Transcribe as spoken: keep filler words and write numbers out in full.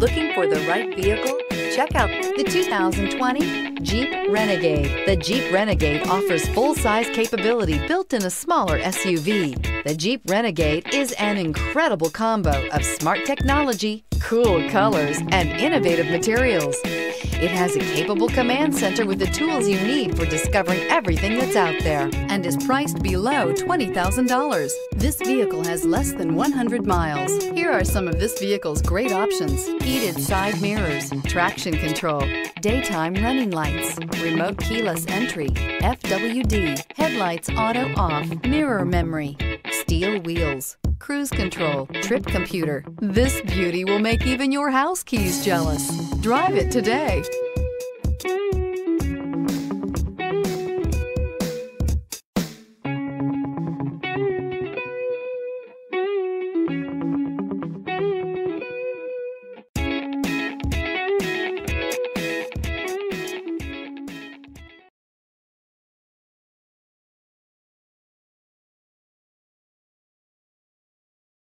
Looking for the right vehicle? Check out the two thousand twenty Jeep Renegade. The Jeep Renegade offers full-size capability built in a smaller S U V. The Jeep Renegade is an incredible combo of smart technology, cool colors, and innovative materials. It has a capable command center with the tools you need for discovering everything that's out there and is priced below twenty thousand dollars. This vehicle has less than one hundred miles. Here are some of this vehicle's great options: heated side mirrors, traction control, daytime running lights, remote keyless entry, F W D, headlights auto off, mirror memory, steel wheels, cruise control, trip computer. This beauty will make even your house keys jealous. Drive it today.